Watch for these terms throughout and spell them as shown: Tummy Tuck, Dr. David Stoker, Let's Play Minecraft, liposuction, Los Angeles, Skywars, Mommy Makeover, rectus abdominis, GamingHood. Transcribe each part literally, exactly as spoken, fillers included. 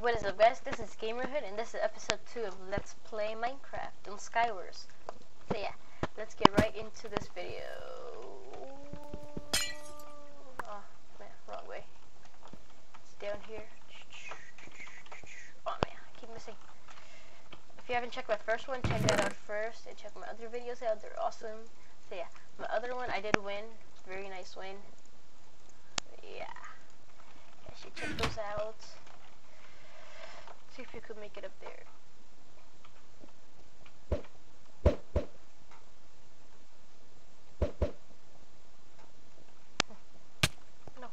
What is up, guys? This is GamingHood, and this is episode two of Let's Play Minecraft on Skywars. So yeah, let's get right into this video. Oh man, wrong way. It's down here. Oh man, I keep missing. If you haven't checked my first one, check that out first, and check my other videos out. They're awesome. So yeah, my other one I did win. Very nice win. Yeah, you should check those out. See if you could make it up there. No.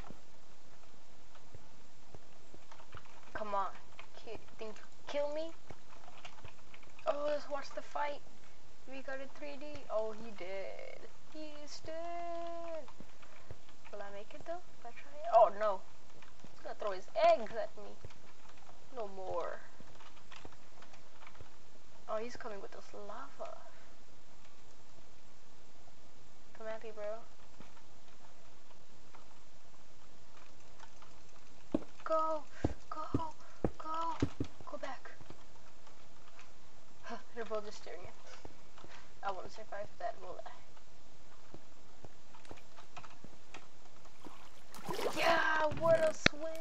Come on. Can't think kill me? Oh, let's watch the fight. We got it three D. Oh, he did. He's dead. Will I make it though? If I try it? Oh no. He's gonna throw his eggs at me. No more. Oh, he's coming with this lava. Come at me, bro. Go, go, go, go back. Huh, they're both just staring at me. I won't survive that, will I? Yeah, what a swim!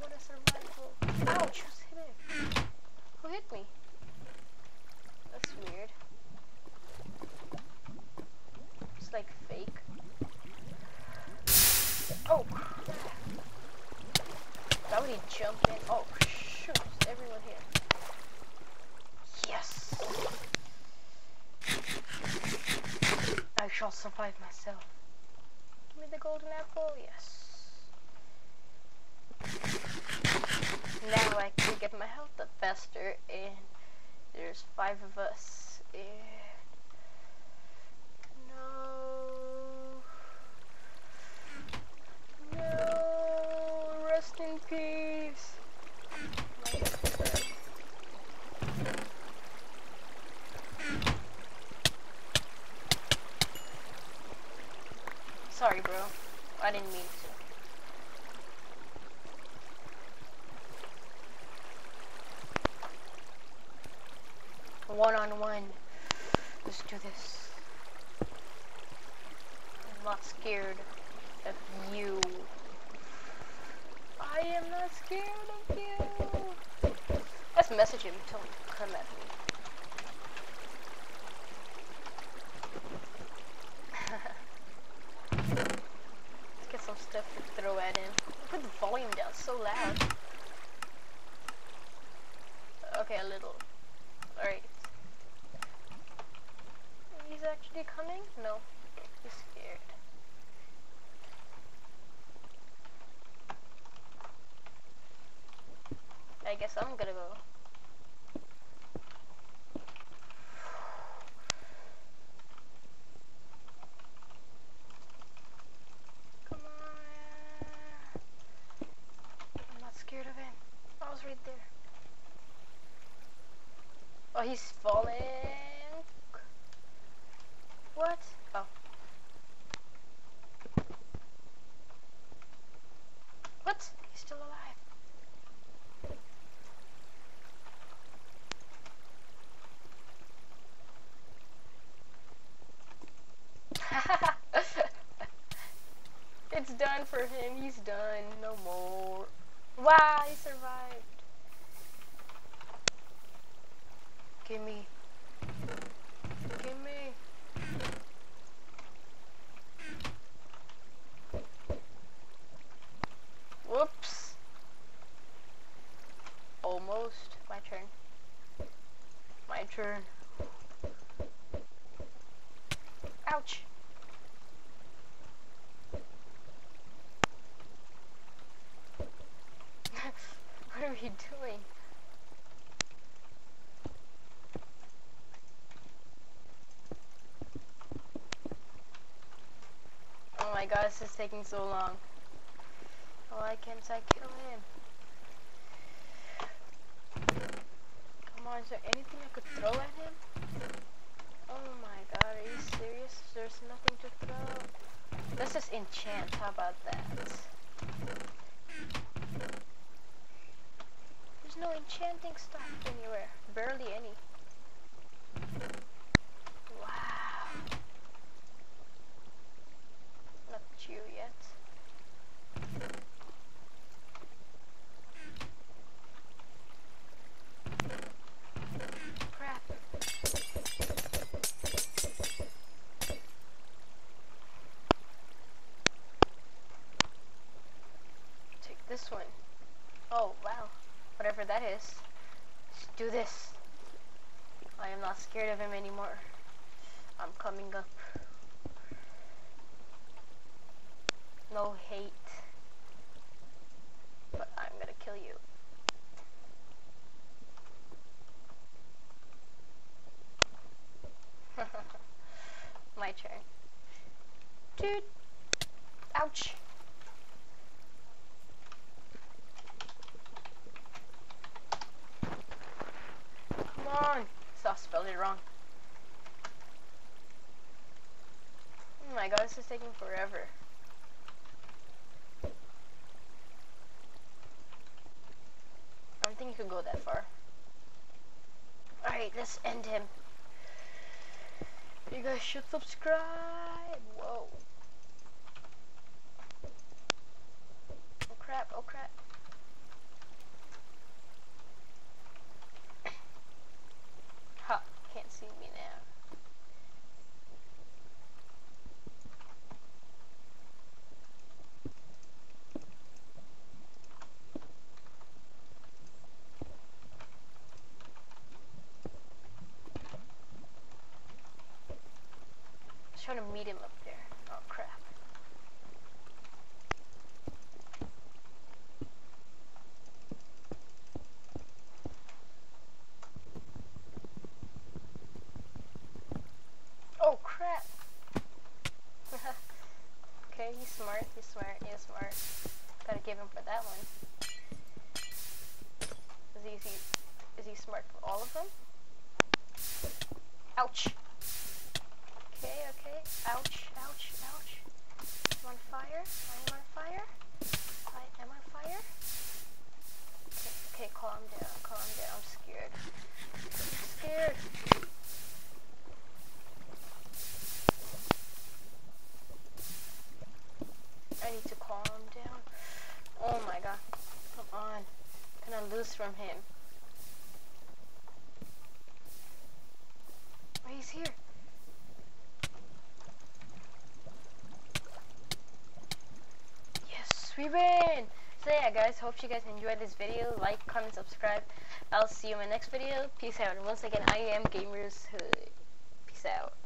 What a survival. Ouch, who's hitting? Who hit me? That's weird. It's like fake. Oh crap. That would he jump in. Oh shoot, there's everyone here. Yes! I shall survive myself. Give me the golden apple, yes. Now I can get my health up faster, and there's five of us, and no, no, rest in peace. Sorry bro, I didn't mean to. One on one. Let's do this. I'm not scared of you. I am not scared of you. Let's message him. Tell him to come at me. Let's get some stuff to throw at him. Put the volume down so loud. Okay, a little. Alright. He's actually coming? No. He's scared. I guess I'm gonna go. Come on. I'm not scared of him. I was right there. Oh, he's falling. What? Oh. What? He's still alive. It's done for him. He's done. No more. Wow, he survived. Gimme. Gimme. Whoops. Almost. My turn. My turn. Ouch. What are we doing? Oh my god, this is taking so long. Why can't I kill him? Come on, is there anything I could throw at him? Oh my god, are you serious? There's nothing to throw. Let's just enchant, how about that? There's no enchanting stuff anywhere. Barely any. Wow. Not you yet. This one. Oh wow. Whatever that is. Let's do this. I am not scared of him anymore. I'm coming up. No hate. But I'm gonna kill you. My turn. Dude. Ouch. So I spelled it wrong. Oh my god, this is taking forever. I don't think you could go that far. Alright, let's end him. You guys should subscribe. Whoa. Oh crap, oh crap. Can't see me now. I was trying to meet him up there. Oh crap. He's smart, he's smart, he's smart. Gotta give him for that one. Is he, is he, is he smart for all of them? Ouch. Okay, okay. Ouch, ouch, ouch. I'm on fire. I am on fire. I am on fire. Okay, okay, calm down, calm down. I'm scared. I'm scared. I need to calm down. Oh my god. Come on. Can I lose from him? Oh, he's here. Yes, we win! So yeah guys, hope you guys enjoyed this video. Like, comment, subscribe. I'll see you in my next video. Peace out. And once again, I am GamingHood. Peace out.